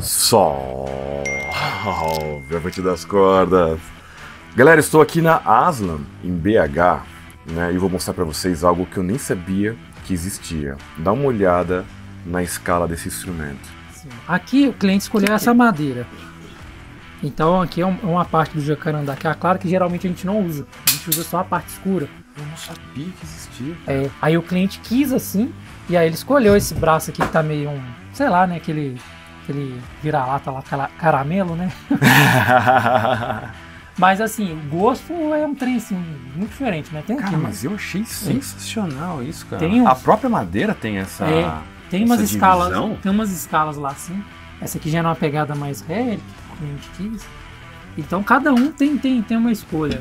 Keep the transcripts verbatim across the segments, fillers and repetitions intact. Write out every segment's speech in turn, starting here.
Salve, a partir das cordas. Galera, estou aqui na Aslan, em B H, né, e vou mostrar para vocês algo que eu nem sabia que existia. Dá uma olhada na escala desse instrumento. Sim. Aqui o cliente escolheu essa madeira. Então aqui é uma parte do jacarandá que é a clara, que geralmente a gente não usa. A gente usa só a parte escura. Eu não sabia que existia. É, aí o cliente quis assim, e aí ele escolheu esse braço aqui que tá meio um, sei lá, né, aquele, aquele vira-lata lá, caramelo, né? Mas assim, o gosto é um trem assim, muito diferente, né? Tem cara, aqui, mas né? Eu achei sensacional é. Isso, cara. Tem uns... A própria madeira tem essa é, tem umas essa escalas, divisão? Tem umas escalas lá assim. Essa aqui já é uma pegada mais ré, cliente quis. Então cada um tem, tem, tem uma escolha.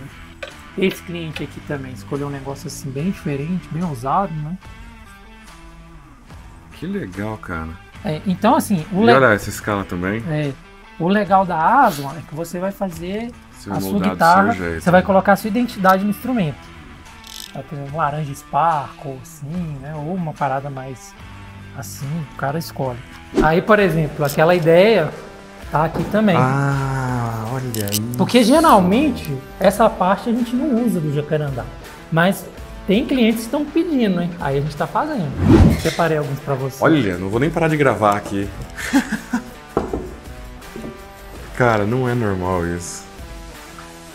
Esse cliente aqui também escolheu um negócio assim bem diferente, bem ousado, né? Que legal, cara. É, então assim... O e le... olha essa escala também. É, o legal da Aslan é que você vai fazer seu a sua guitarra, jeito, você né? vai colocar a sua identidade no instrumento. Vai ter um laranja sparkle, assim, né? Ou uma parada mais assim, o cara escolhe. Aí, por exemplo, aquela ideia... Tá aqui também. Ah, olha aí. Porque geralmente essa parte a gente não usa do jacarandá. Mas tem clientes que estão pedindo, hein? Aí a gente tá fazendo. Separei alguns pra vocês. Olha, não vou nem parar de gravar aqui. Cara, não é normal isso.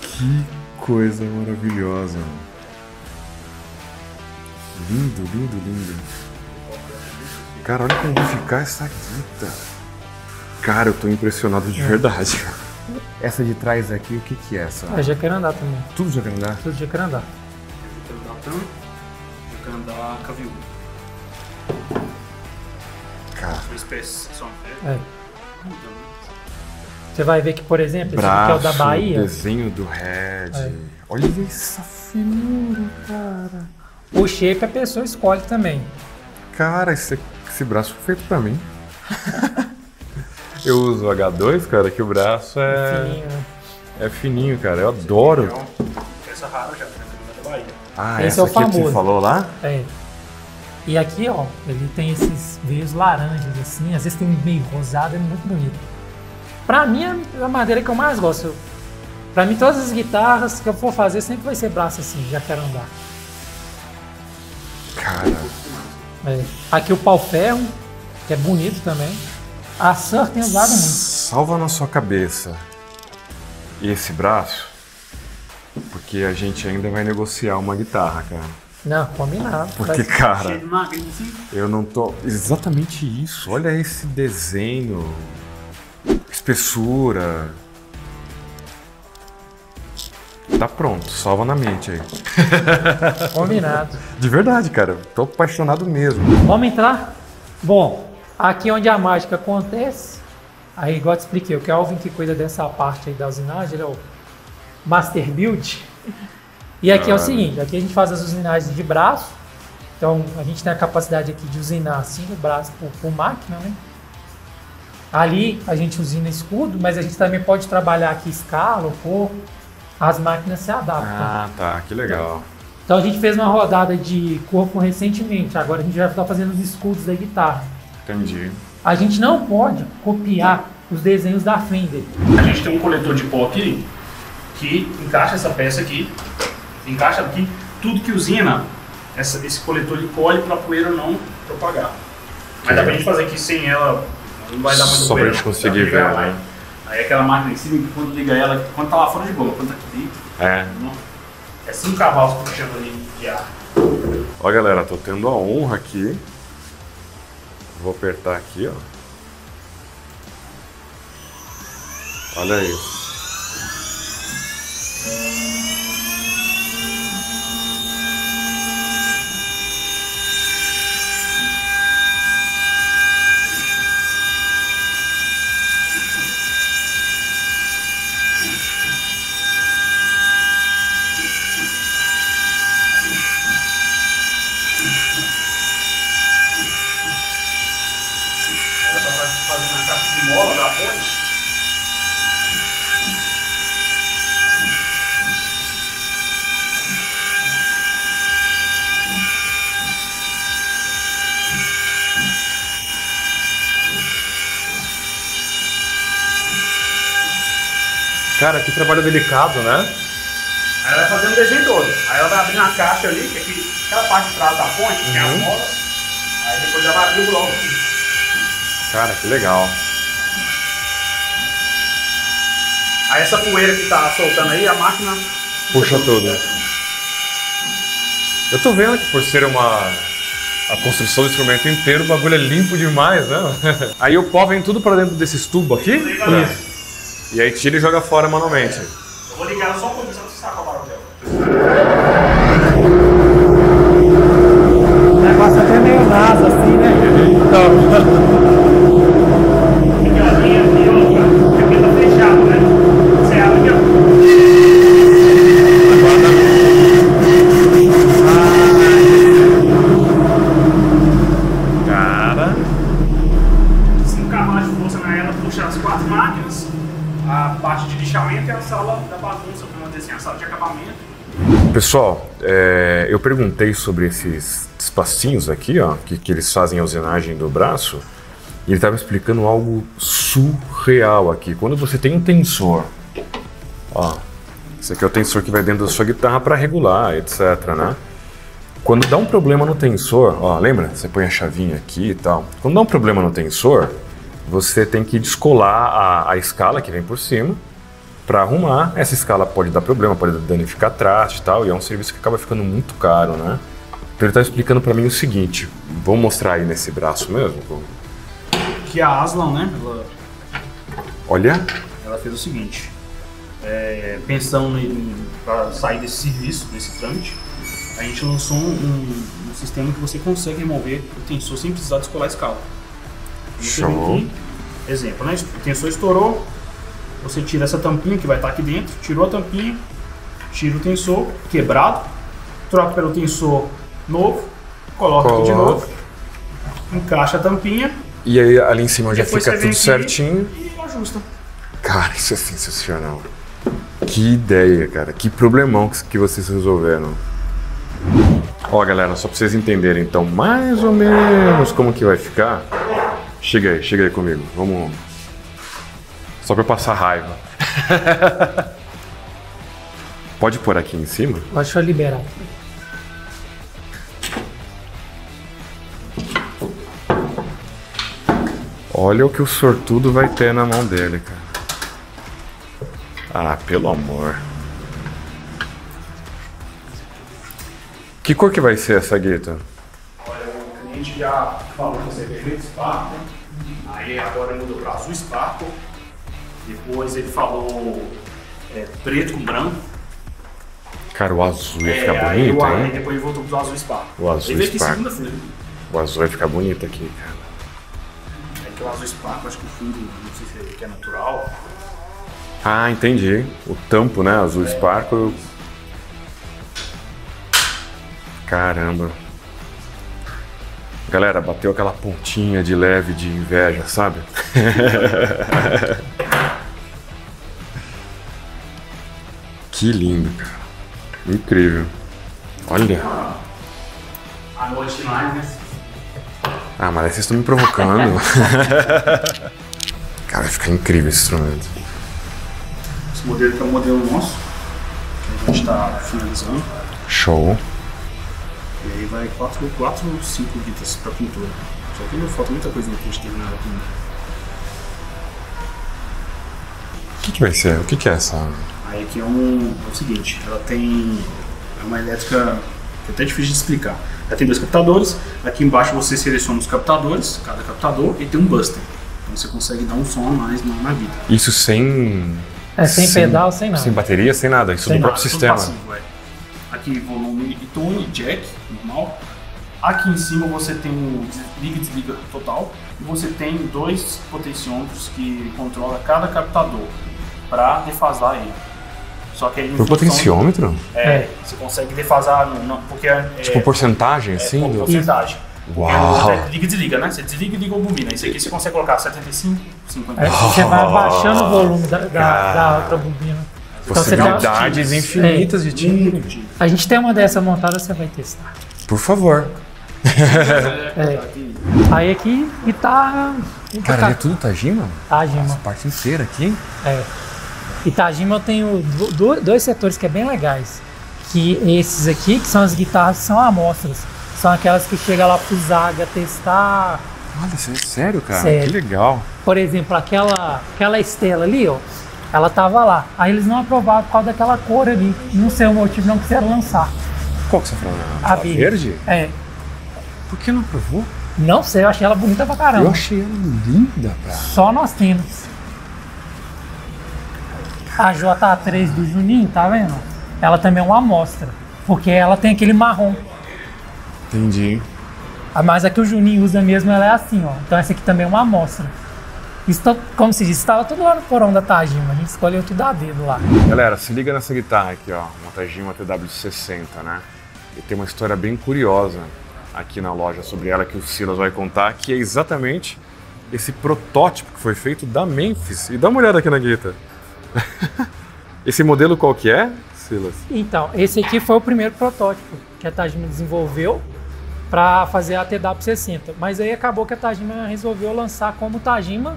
Que coisa maravilhosa. Lindo, lindo, lindo. Cara, olha como vai ficar essa guita. Cara, eu tô impressionado de verdade. Essa de trás aqui, o que que é essa? É jacarandá também. Tudo jacarandá? Tudo jacarandá. Jacarandá também. Jacarandá caviúva. Cara. Uma espécie só, né? É. Você vai ver que, por exemplo, esse aqui é o da Bahia. O desenho do Red. É. Olha essa finura, cara. O shape a pessoa escolhe também. Cara, esse, esse braço foi feito pra mim. Eu uso o H dois, cara, que o braço é fininho, é fininho, cara. Eu adoro. Essa rara já, da Bahia. Ah, esse essa é o aqui famoso. Que você falou lá? É. E aqui, ó, ele tem esses veios laranjas, assim. Às vezes tem meio rosado, é muito bonito. Pra mim, é a madeira que eu mais gosto. Eu, pra mim, todas as guitarras que eu for fazer sempre vai ser braço assim, jacarandá. Cara. É. Aqui o pau-ferro, que é bonito também. A Sur tem usado muito. Salva na sua cabeça e esse braço, porque a gente ainda vai negociar uma guitarra, cara. Não, combinado. Porque, cara, eu não tô... Exatamente isso. Olha esse desenho, espessura. Tá pronto, salva na mente aí. Combinado. De verdade, cara. Tô apaixonado mesmo. Vamos entrar? Bom... Aqui onde a mágica acontece, aí igual eu te expliquei, o Kelvin que cuida dessa parte aí da usinagem, ele é o Master Build. E aqui ah. é o seguinte, aqui a gente faz as usinagens de braço, então a gente tem a capacidade aqui de usinar cinco braços por, por máquina, né? Ali a gente usina escudo, mas a gente também pode trabalhar aqui escala ou corpo, as máquinas se adaptam. Ah, tá, que legal. Então, então a gente fez uma rodada de corpo recentemente, agora a gente já está fazendo os escudos da guitarra. Entendi. A gente não pode copiar os desenhos da Fender. A gente tem um coletor de pó aqui, que encaixa essa peça aqui, encaixa aqui, tudo que usina, essa, esse coletor de pó para a poeira não propagar. Mas que dá pra gente fazer aqui sem ela, não vai dar muito. Só pra gente conseguir ver, né? Aí aquela máquina em cima, quando liga ela, quando tá lá fora de boa, quando tá aqui dentro, é, não, é cinco cavalos por chama de ar. Ó galera, tô tendo a honra aqui. Vou apertar aqui, ó. Olha isso. Cara, que trabalho delicado, né? Aí ela vai fazer um desenho todo. Aí ela vai abrir uma caixa ali, que aqui, aquela parte de trás da ponte, uhum. que é a mola. Aí depois ela vai abrir o bloco aqui. Cara, que legal. Aí essa poeira que tá soltando aí, a máquina... Puxa tudo. Eu tô vendo que por ser uma... A construção do instrumento inteiro, o bagulho é limpo demais, né? Aí o pó vem tudo pra dentro desses tubos aqui? Isso. E aí tira e joga fora manualmente. É. Eu vou ligar só um pouquinho, só pra você sacar o barulho dela. O negócio até meio naso assim, né? Então... Aquela linha aqui, ó, que aqui tá fechado, né? Você abre aqui, ó. Pessoal, é, eu perguntei sobre esses espacinhos aqui, ó, que, que eles fazem a usinagem do braço, e ele estava explicando algo surreal aqui. Quando você tem um tensor, ó, esse aqui é o tensor que vai dentro da sua guitarra para regular, etcétera, né? Quando dá um problema no tensor, ó, lembra? Você põe a chavinha aqui e tal. Quando dá um problema no tensor, você tem que descolar a, a escala que vem por cima, para arrumar. Essa escala pode dar problema, pode danificar traste e tal, e é um serviço que acaba ficando muito caro, né? Então ele tá explicando para mim o seguinte, vou mostrar aí nesse braço mesmo. Que a Aslan, né? Ela... Olha! Ela fez o seguinte, é, pensando para sair desse serviço, desse trâmite, a gente lançou um, um, um sistema que você consegue remover o tensor sem precisar descolar a escala. Show! Aqui, exemplo, né? O tensor estourou, você tira essa tampinha que vai estar aqui dentro, tirou a tampinha, tira o tensor quebrado, troca pelo tensor novo, coloca, coloca. aqui de novo, encaixa a tampinha. E aí ali em cima já fica tudo certinho. E ajusta. Cara, isso é sensacional. Que ideia, cara. Que problemão que vocês resolveram. Ó, galera, só pra vocês entenderem então mais ou menos como que vai ficar. Chega aí, chega aí comigo. Vamos... Só pra eu passar raiva. Pode pôr aqui em cima? Deixa eu liberar. Olha o que o sortudo vai ter na mão dele, cara. Ah, pelo amor. Que cor que vai ser essa guita? Olha, o cliente já falou que você perdeu o Sparkle. Aí agora mudou pra azul Sparkle. Depois ele falou é, preto com branco. Cara, o azul ia ficar é, bonito, né? Depois ele voltou pro azul spa. O azul ele spa. O azul ia ficar bonito aqui, cara. É que o azul spa, eu acho que o fundo, não sei se é, que é natural. Ah, entendi. O tampo, né? Azul é. Sparkle. Caramba. Galera, bateu aquela pontinha de leve de inveja, sabe? Que lindo, cara. Incrível. Olha. A noite mais, né? Ah, mas aí vocês estão me provocando. Cara, vai ficar incrível esse instrumento. Esse modelo que é um modelo nosso, que a gente tá finalizando. Show. E aí vai quatro ou cinco guitas pra pintura. Só que ainda falta muita coisa que a gente terminar aqui. O que, que vai ser? O que, que é essa? Aí aqui é, um, é o seguinte, ela tem uma elétrica que é até difícil de explicar. Ela tem dois captadores, aqui embaixo você seleciona os captadores, cada captador, e tem um buster. Então você consegue dar um som a mais na, na vida. Isso sem... É, sem, sem pedal, sem nada. Sem bateria, sem nada, isso sem do nada, próprio sistema. Passivo, é. Aqui volume e tone, jack, normal. Aqui em cima você tem um liga e desliga total. E você tem dois potenciômetros que controla cada captador para defasar ele. Só que ele por potenciômetro? De, é, é, você consegue defasar, não, porque é, tipo porcentagem, é, assim? É, porcentagem. Uau! É, liga e desliga, né? Você desliga e liga ou bobina. Isso aqui você consegue colocar setenta e cinco, cinquenta. É, você vai abaixando o volume da, da, da outra bobina. Então, possibilidades você infinitas é, de timbre. A gente tem uma dessa montada, você vai testar. Por favor. É. Aí aqui, guitarra... Cara, é tudo Tagima? Tagima. Essa parte inteira aqui? É. E Tagima eu tenho dois setores que é bem legais, que esses aqui, que são as guitarras que são amostras, são aquelas que chega lá pro Zaga testar. Olha, sério, cara? Sério. Que legal. Por exemplo, aquela, aquela Estela ali, ó, ela tava lá, aí eles não aprovaram por causa daquela cor ali, não sei o motivo, não quiseram lançar. Qual que você falou? A, a verde? É. Por que não aprovou? Não sei, eu achei ela bonita pra caramba. Eu achei ela linda, cara. Só nós temos. A J três do Juninho, tá vendo? Ela também é uma amostra, porque ela tem aquele marrom. Entendi. Mas a que o Juninho usa mesmo, ela é assim, ó. Então essa aqui também é uma amostra. Isso, como se diz, estava tudo lá no porão da Tagima. A gente escolheu tudo a dedo lá. Galera, se liga nessa guitarra aqui, ó. Uma Tagima T W sessenta, né? E tem uma história bem curiosa aqui na loja sobre ela, que o Silas vai contar, que é exatamente esse protótipo que foi feito da Memphis. E dá uma olhada aqui na guitarra. Esse modelo qual que é, Silas? Então, esse aqui foi o primeiro protótipo que a Tagima desenvolveu para fazer a T W sessenta, mas aí acabou que a Tagima resolveu lançar como Tagima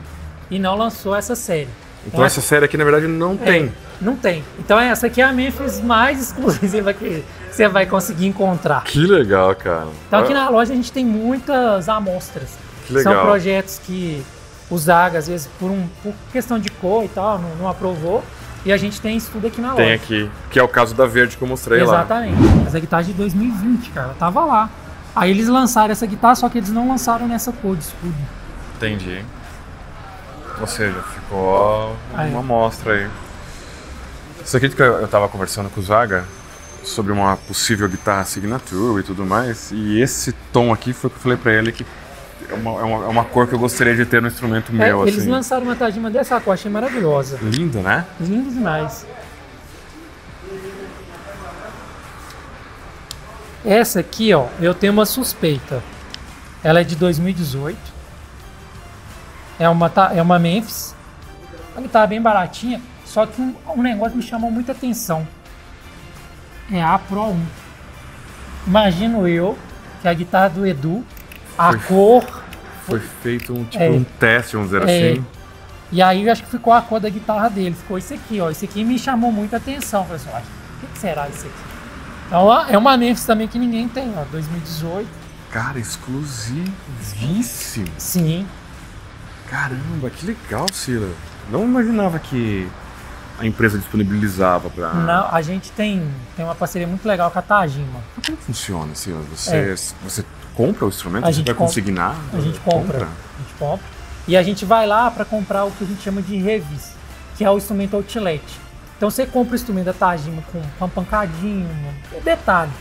e não lançou essa série. Então essa, essa série aqui na verdade não é, tem. Não tem. Então essa aqui é a Memphis mais exclusiva que você vai conseguir encontrar. Que legal, cara. Então aqui na loja a gente tem muitas amostras. Que legal. São projetos que o Zaga, às vezes, por, um, por questão de cor e tal, não, não aprovou. E a gente tem isso tudo aqui na loja. Tem aqui, que é o caso da verde que eu mostrei. Exatamente. Lá. Exatamente. Essa guitarra de dois mil e vinte, cara, ela tava lá. Aí eles lançaram essa guitarra, só que eles não lançaram nessa cor de escudo. Entendi. Ou seja, ficou uma amostra aí. Isso aqui que eu tava conversando com o Zaga sobre uma possível guitarra signature e tudo mais. E esse tom aqui foi o que eu falei pra ele que é uma, é, uma, é uma cor que eu gostaria de ter no instrumento é, meu, eles assim. Lançaram uma Tagima dessa cor, achei maravilhosa. Lindo, né? Lindo demais. Essa aqui, ó, eu tenho uma suspeita. Ela é de dois mil e dezoito. É uma, é uma Memphis. A guitarra bem baratinha, só que um, um negócio que me chamou muita atenção. É a Pro um. Imagino eu que a guitarra do Edu... A foi, cor... Foi feito um, tipo, é, um teste, vamos dizer é, assim. E aí acho que ficou a cor da guitarra dele. Ficou isso aqui, ó. Isso aqui me chamou muita atenção, pessoal. O que será isso aqui? Então é uma Memphis também que ninguém tem, ó. dois mil e dezoito. Cara, exclusivíssimo. Sim. Caramba, que legal, Cira. Não imaginava que a empresa disponibilizava para... Não, a gente tem, tem uma parceria muito legal com a Tagima. Mas como funciona, Cira? Você... É. você compra o instrumento? A gente vai consignar? A gente compra. compra. A gente compra. E a gente vai lá para comprar o que a gente chama de revis, que é o instrumento outlet. Então você compra o instrumento da Tagima com uma pancadinha, um detalhe.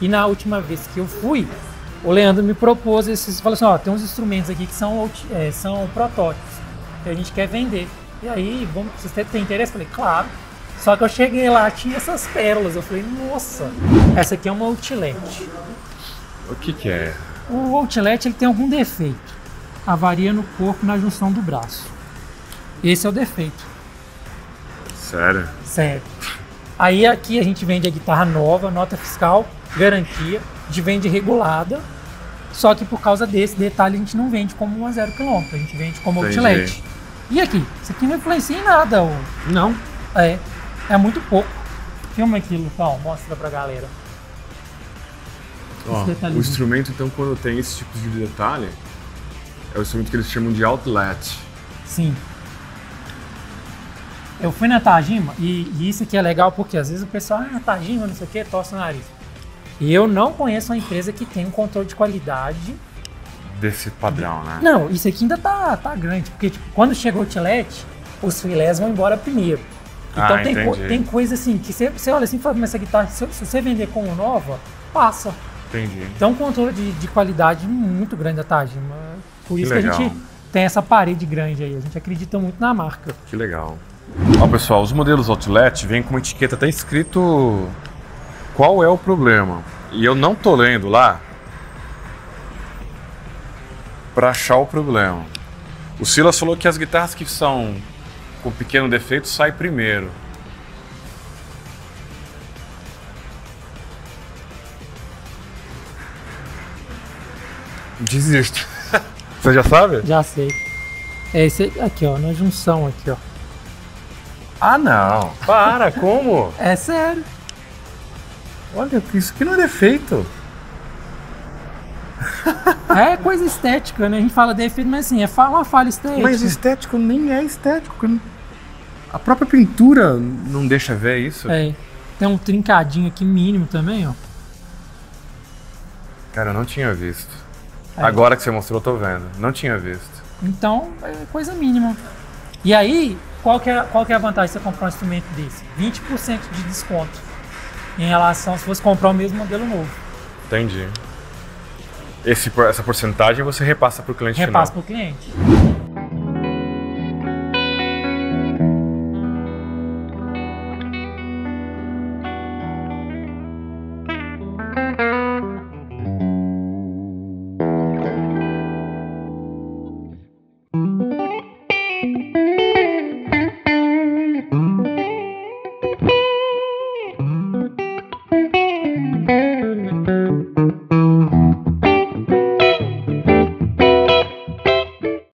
E na última vez que eu fui, o Leandro me propôs, esses, falou assim, ó, tem uns instrumentos aqui que são, out, é, são protótipos, que a gente quer vender. E aí, vamos, você tem interesse? Eu falei, claro. Só que eu cheguei lá, tinha essas pérolas. Eu falei, nossa, essa aqui é uma outlet. O que que é? O outlet ele tem algum defeito. Avaria no corpo, na junção do braço. Esse é o defeito. Sério? Sério. Aí aqui a gente vende a guitarra nova, nota fiscal, garantia. A gente vende regulada. Só que por causa desse detalhe a gente não vende como uma zero quilômetro. A gente vende como Entendi. outlet. E aqui? Isso aqui não influencia em nada. Ou... Não. É. É muito pouco. Filma aqui, Lucão. Mostra pra galera. Ó, o instrumento, então, quando tem esse tipo de detalhe, é o instrumento que eles chamam de outlet. Sim. Eu fui na Tagima, e, e isso aqui é legal porque às vezes o pessoal, ah, Tagima, não sei o que, torce o nariz. E eu não conheço uma empresa que tem um controle de qualidade desse padrão, né? Não, isso aqui ainda tá, tá grande, porque tipo, quando chega o outlet, os filés vão embora primeiro. Então ah, tem, co tem coisa assim, que você, você olha assim e fala, mas essa guitarra, se, se você vender como nova, passa. Entendi. Então, um controle de, de qualidade muito grande da Tagima. Por isso que, que a gente tem essa parede grande aí. A gente acredita muito na marca. Que legal. Ó, pessoal, os modelos outlet vêm com uma etiqueta até escrito qual é o problema. E eu não tô lendo lá para achar o problema. O Silas falou que as guitarras que são com pequeno defeito saem primeiro. Desisto. Você já sabe? Já sei. É esse aqui, ó, na junção aqui, ó. Ah, não. Para, como? É sério. Olha, isso aqui não é defeito. É coisa estética, né? A gente fala defeito, mas assim, é uma falha estética. Mas estético nem é estético. A própria pintura não deixa ver isso. É. Tem um trincadinho aqui mínimo também, ó. Cara, eu não tinha visto. Aí. Agora que você mostrou, eu tô vendo. Não tinha visto. Então, é coisa mínima. E aí, qual que é, qual que é a vantagem de você comprar um instrumento desse? vinte por cento de desconto em relação se fosse comprar o mesmo modelo novo. Entendi. Esse, essa porcentagem você repassa para o cliente final. Repassa para o cliente.